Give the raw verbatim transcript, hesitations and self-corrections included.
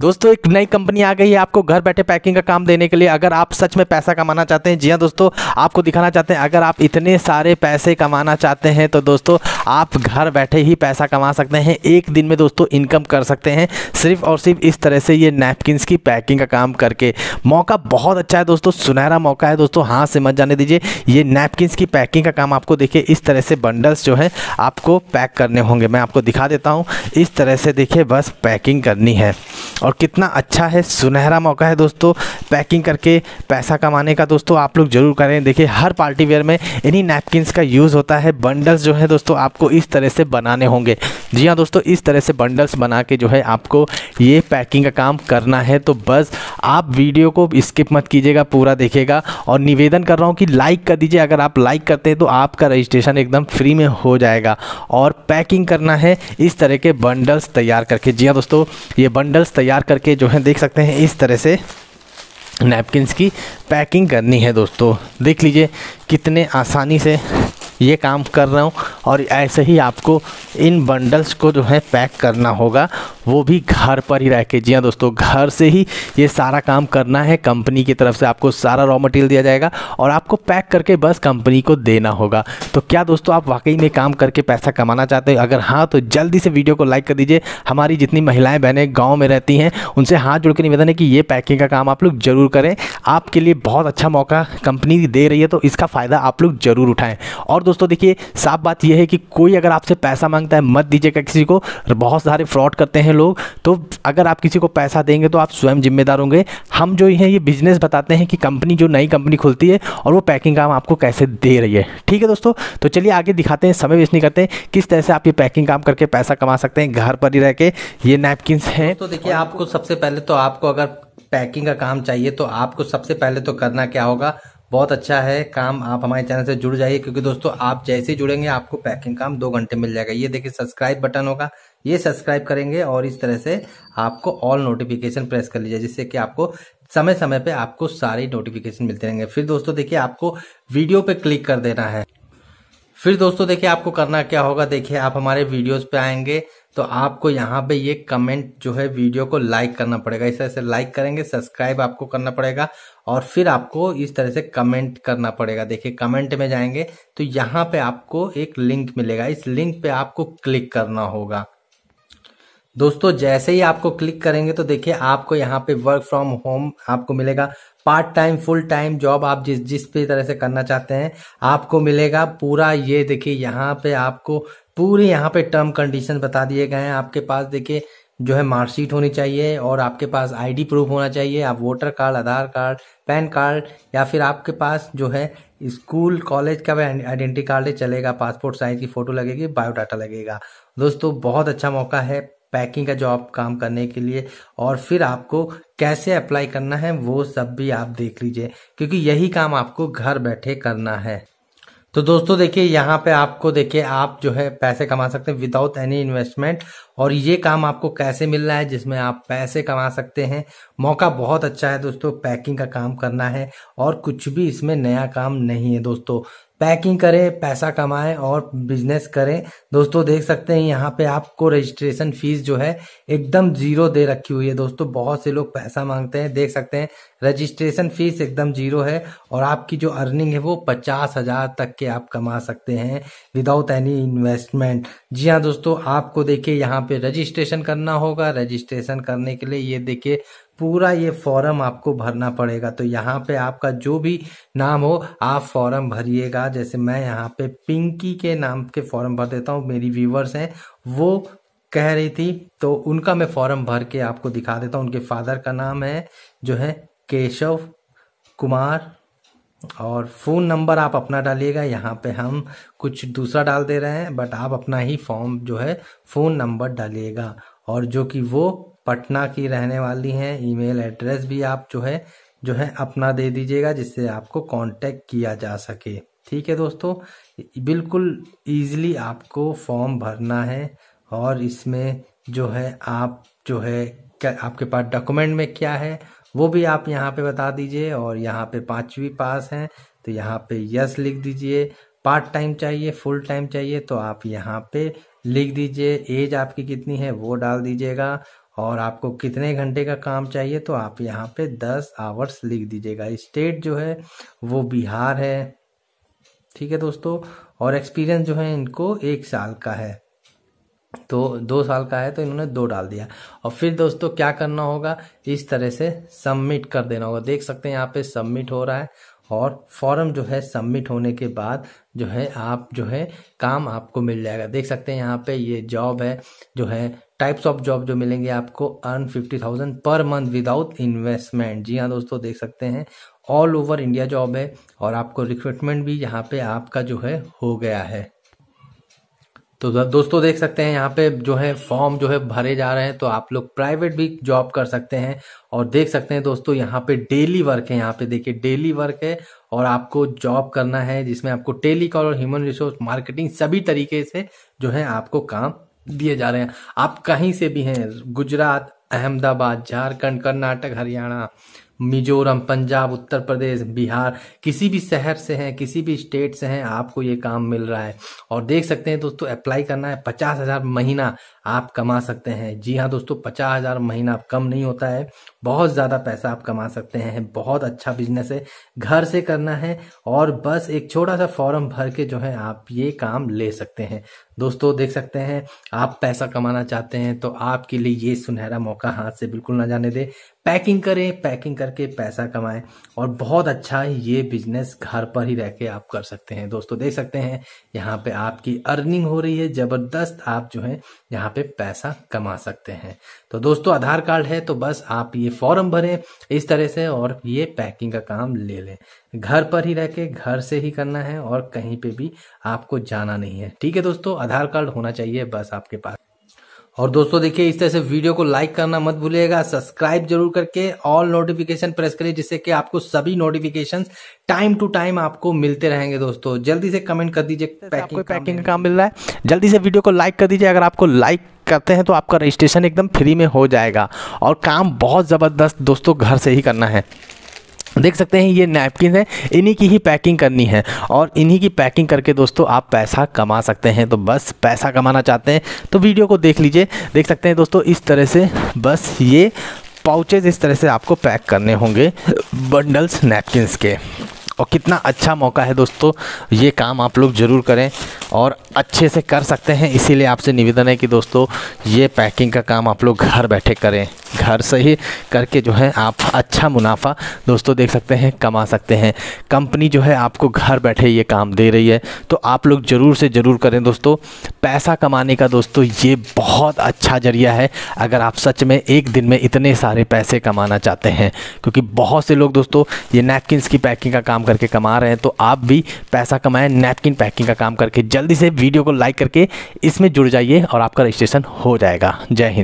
दोस्तों एक नई कंपनी आ गई है आपको घर बैठे पैकिंग का काम देने के लिए। अगर आप सच में पैसा कमाना चाहते हैं, जी हाँ दोस्तों, आपको दिखाना चाहते हैं, अगर आप इतने सारे पैसे कमाना चाहते हैं तो दोस्तों आप घर बैठे ही पैसा कमा सकते हैं। एक दिन में दोस्तों इनकम कर सकते हैं सिर्फ और सिर्फ इस तरह से ये नैपकिन्स की पैकिंग का काम करके। मौका बहुत अच्छा है दोस्तों, सुनहरा मौका है दोस्तों, हाथ से मत जाने दीजिए। ये नैपकिन्स की पैकिंग का काम आपको देखिए इस तरह से बंडल्स जो है आपको पैक करने होंगे। मैं आपको दिखा देता हूँ, इस तरह से देखिए बस पैकिंग करनी है। और कितना अच्छा है, सुनहरा मौका है दोस्तों पैकिंग करके पैसा कमाने का। दोस्तों आप लोग जरूर करें। देखिए हर पार्टी वेयर में इन्हीं नैपकिन्स का यूज़ होता है। बंडल्स जो है दोस्तों आपको इस तरह से बनाने होंगे। जी हाँ दोस्तों, इस तरह से बंडल्स बना के जो है आपको ये पैकिंग का काम करना है। तो बस आप वीडियो को स्किप मत कीजिएगा, पूरा देखिएगा। और निवेदन कर रहा हूँ कि लाइक कर दीजिए। अगर आप लाइक करते हैं तो आपका रजिस्ट्रेशन एकदम फ्री में हो जाएगा। और पैकिंग करना है इस तरह के बंडल्स तैयार करके। जी हाँ दोस्तों, ये बंडल्स तैयार करके जो है देख सकते हैं इस तरह से नैपकिन्स की पैकिंग करनी है। दोस्तों देख लीजिए कितने आसानी से ये काम कर रहा हूँ। और ऐसे ही आपको इन बंडल्स को जो है पैक करना होगा, वो भी घर पर ही रह के। जी हाँ दोस्तों, घर से ही ये सारा काम करना है। कंपनी की तरफ से आपको सारा रॉ मटेरियल दिया जाएगा और आपको पैक करके बस कंपनी को देना होगा। तो क्या दोस्तों आप वाकई में काम करके पैसा कमाना चाहते हो? अगर हाँ तो जल्दी से वीडियो को लाइक कर दीजिए। हमारी जितनी महिलाएं बहनें गाँव में रहती हैं उनसे हाथ जोड़ के निवेदन है कि ये पैकिंग का काम आप लोग ज़रूर करें। आपके लिए बहुत अच्छा मौका कंपनी दे रही है, तो इसका फ़ायदा आप लोग ज़रूर उठाएँ। और दोस्तों देखिए साफ बात यह है कि कोई अगर आपसे पैसा मांगता है मत दीजिएगा किसी को। बहुत सारे फ्रॉड करते हैं लोग। तो अगर आप किसी को पैसा देंगे तो आप स्वयं जिम्मेदार होंगे। हम जो है ये बिजनेस बताते हैं कि कंपनी जो नई कंपनी खुलती है और वो पैकिंग काम आपको कैसे दे रही है। ठीक है दोस्तों, तो चलिए आगे दिखाते हैं, समय वेस्ट नहीं करते हैं, किस तरह से आप ये पैकिंग काम करके पैसा कमा सकते हैं घर पर ही रह के। ये नैपकिन्स हैं। तो देखिए आपको सबसे पहले तो आपको अगर पैकिंग का काम चाहिए तो आपको सबसे पहले तो करना क्या होगा, बहुत अच्छा है काम, आप हमारे चैनल से जुड़ जाइए। क्योंकि दोस्तों आप जैसे जुड़ेंगे आपको पैकिंग काम दो घंटे मिल जाएगा। ये देखिए सब्सक्राइब बटन होगा, ये सब्सक्राइब करेंगे और इस तरह से आपको ऑल नोटिफिकेशन प्रेस कर लीजिए, जिससे कि आपको समय समय पे आपको सारी नोटिफिकेशन मिलते रहेंगे। फिर दोस्तों देखिए आपको वीडियो पे क्लिक कर देना है। फिर दोस्तों देखिए आपको करना क्या होगा, देखिए आप हमारे वीडियोस पे आएंगे तो आपको यहाँ पे ये कमेंट जो है वीडियो को लाइक करना पड़ेगा। इस तरह से लाइक करेंगे, सब्सक्राइब आपको करना पड़ेगा और फिर आपको इस तरह से कमेंट करना पड़ेगा। देखिए कमेंट में जाएंगे तो यहाँ पे आपको एक लिंक मिलेगा, इस लिंक पे आपको क्लिक करना होगा। दोस्तों जैसे ही आपको क्लिक करेंगे तो देखिए आपको यहाँ पे वर्क फ्रॉम होम आपको मिलेगा, part time full time job आप जिस जिस भी तरह से करना चाहते हैं आपको मिलेगा पूरा। ये देखिए यहाँ पे आपको पूरे यहाँ पे टर्म कंडीशन बता दिए गए हैं। आपके पास देखिए जो है मार्कशीट होनी चाहिए और आपके पास आईडी प्रूफ होना चाहिए, आप voter card, Aadhaar card, PAN card या फिर आपके पास जो है स्कूल कॉलेज का आइडेंटिटी कार्ड है चलेगा, पासपोर्ट साइज की फोटो लगेगी, बायोडाटा लगेगा। दोस्तों बहुत अच्छा मौका है पैकिंग का जॉब काम करने के लिए। और फिर आपको कैसे अप्लाई करना है वो सब भी आप देख लीजिए, क्योंकि यही काम आपको घर बैठे करना है। तो दोस्तों देखिए यहाँ पे आपको देखिए आप जो है पैसे कमा सकते हैं विदाउट एनी इन्वेस्टमेंट। और ये काम आपको कैसे मिल रहा है जिसमें आप पैसे कमा सकते हैं। मौका बहुत अच्छा है दोस्तों, पैकिंग का काम करना है और कुछ भी इसमें नया काम नहीं है। दोस्तों पैकिंग करें, पैसा कमाएं और बिजनेस करें। दोस्तों देख सकते हैं यहाँ पे आपको रजिस्ट्रेशन फीस जो है एकदम जीरो दे रखी हुई है। दोस्तों बहुत से लोग पैसा मांगते हैं, देख सकते हैं रजिस्ट्रेशन फीस एकदम जीरो है और आपकी जो अर्निंग है वो पचास हजार तक के आप कमा सकते हैं विदाउट एनी इन्वेस्टमेंट। जी हाँ दोस्तों, आपको देखिए यहाँ पे रजिस्ट्रेशन करना होगा। रजिस्ट्रेशन करने के लिए ये देखिए पूरा ये फॉर्म आपको भरना पड़ेगा। तो यहाँ पे आपका जो भी नाम हो आप फॉर्म भरिएगा। जैसे मैं यहाँ पे पिंकी के नाम के फॉर्म भर देता हूँ, मेरी व्यूवर्स हैं वो कह रही थी तो उनका मैं फॉर्म भर के आपको दिखा देता हूँ। उनके फादर का नाम है जो है केशव कुमार और फ़ोन नंबर आप अपना डालिएगा। यहाँ पे हम कुछ दूसरा डाल दे रहे हैं, बट आप अपना ही फॉर्म जो है फ़ोन नंबर डालिएगा। और जो कि वो पटना की रहने वाली हैं, ईमेल एड्रेस भी आप जो है जो है अपना दे दीजिएगा, जिससे आपको कांटेक्ट किया जा सके। ठीक है दोस्तों, बिल्कुल इजीली आपको फॉर्म भरना है। और इसमें जो है आप जो है क्या आपके पास डॉक्यूमेंट में क्या है वो भी आप यहाँ पे बता दीजिए। और यहाँ पे पाँचवीं पास हैं तो यहाँ पे यस लिख दीजिए। पार्ट टाइम चाहिए, फुल टाइम चाहिए तो आप यहाँ पे लिख दीजिए। एज आपकी कितनी है वो डाल दीजिएगा। और आपको कितने घंटे का काम चाहिए तो आप यहाँ पे दस आवर्स लिख दीजिएगा। स्टेट जो है वो बिहार है, ठीक है दोस्तों। और एक्सपीरियंस जो है इनको एक साल का है, तो दो साल का है तो इन्होंने दो डाल दिया। और फिर दोस्तों क्या करना होगा, इस तरह से सबमिट कर देना होगा। देख सकते हैं यहाँ पे सबमिट हो रहा है और फॉर्म जो है सबमिट होने के बाद जो है आप जो है काम आपको मिल जाएगा। देख सकते हैं यहाँ पे ये जॉब है जो है टाइप्स ऑफ जॉब जो मिलेंगे आपको, earn fifty thousand per month without investment. जी हाँ दोस्तों, देख सकते हैं ऑल ओवर इंडिया जॉब है और आपको रिक्रूटमेंट भी यहाँ पे आपका जो है हो गया है। तो दोस्तों देख सकते हैं यहाँ पे जो है फॉर्म जो है भरे जा रहे हैं, तो आप लोग प्राइवेट भी जॉब कर सकते हैं। और देख सकते हैं दोस्तों यहाँ पे डेली वर्क है, यहाँ पे देखिए डेली वर्क है और आपको जॉब करना है जिसमें आपको टेलीकॉल और ह्यूमन रिसोर्स मार्केटिंग सभी तरीके से जो है आपको काम दिए जा रहे हैं। आप कहीं से भी हैं, गुजरात, अहमदाबाद, झारखंड, कर्नाटक, हरियाणा, मिजोरम, पंजाब, उत्तर प्रदेश, बिहार, किसी भी शहर से हैं, किसी भी स्टेट से हैं, आपको ये काम मिल रहा है। और देख सकते हैं दोस्तों अप्लाई करना है, पचास हजार महीना आप कमा सकते हैं। जी हाँ दोस्तों, पचास हजार महीना कम नहीं होता है, बहुत ज़्यादा पैसा आप कमा सकते हैं। बहुत अच्छा बिजनेस है, घर से करना है और बस एक छोटा सा फॉर्म भर के जो है आप ये काम ले सकते हैं। दोस्तों देख सकते हैं, आप पैसा कमाना चाहते हैं तो आपके लिए ये सुनहरा मौका हाथ से बिल्कुल ना जाने दें। पैकिंग करें, पैकिंग करके पैसा कमाएं और बहुत अच्छा ये बिजनेस घर पर ही रह के आप कर सकते हैं। दोस्तों देख सकते हैं यहाँ पे आपकी अर्निंग हो रही है, जबरदस्त आप जो है यहाँ पे पैसा कमा सकते हैं। तो दोस्तों आधार कार्ड है तो बस आप ये फॉर्म भरें इस तरह से और ये पैकिंग का काम ले लें। घर पर ही रह के घर से ही करना है और कहीं पे भी आपको जाना नहीं है, ठीक है दोस्तों। आधार कार्ड होना चाहिए बस आपके पास। और दोस्तों देखिए इस तरह से वीडियो को लाइक करना मत भूलिएगा, सब्सक्राइब जरूर करके ऑल नोटिफिकेशन प्रेस करिए जिससे कि आपको सभी नोटिफिकेशंस टाइम टू टाइम आपको मिलते रहेंगे। दोस्तों जल्दी से कमेंट कर दीजिए पैकिंग पैकिंग का काम मिल रहा है, जल्दी से वीडियो को लाइक कर दीजिए। अगर आपको लाइक करते हैं तो आपका रजिस्ट्रेशन एकदम फ्री में हो जाएगा और काम बहुत ज़बरदस्त दोस्तों घर से ही करना है। देख सकते हैं ये नैपकिन है, इन्हीं की ही पैकिंग करनी है और इन्हीं की पैकिंग करके दोस्तों आप पैसा कमा सकते हैं। तो बस पैसा कमाना चाहते हैं तो वीडियो को देख लीजिए। देख सकते हैं दोस्तों इस तरह से बस ये पाउचेज इस तरह से आपको पैक करने होंगे, बंडल्स नैपकिन्स के। और कितना अच्छा मौका है दोस्तों, ये काम आप लोग ज़रूर करें और अच्छे से कर सकते हैं। इसीलिए आपसे निवेदन है कि दोस्तों ये पैकिंग का काम आप लोग घर बैठे करें, घर से ही करके जो है आप अच्छा मुनाफा दोस्तों देख सकते हैं कमा सकते हैं। कंपनी जो है आपको घर बैठे ये काम दे रही है तो आप लोग ज़रूर से ज़रूर करें। दोस्तों पैसा कमाने का दोस्तों ये बहुत अच्छा जरिया है अगर आप सच में एक दिन में इतने सारे पैसे कमाना चाहते हैं, क्योंकि बहुत से लोग दोस्तों ये नैपकिन्स की पैकिंग का काम करके कमा रहे हैं। तो आप भी पैसा कमाएं नैपकिन पैकिंग का काम करके। जल्दी से वीडियो को लाइक करके इसमें जुड़ जाइए और आपका रजिस्ट्रेशन हो जाएगा। जय हिंद।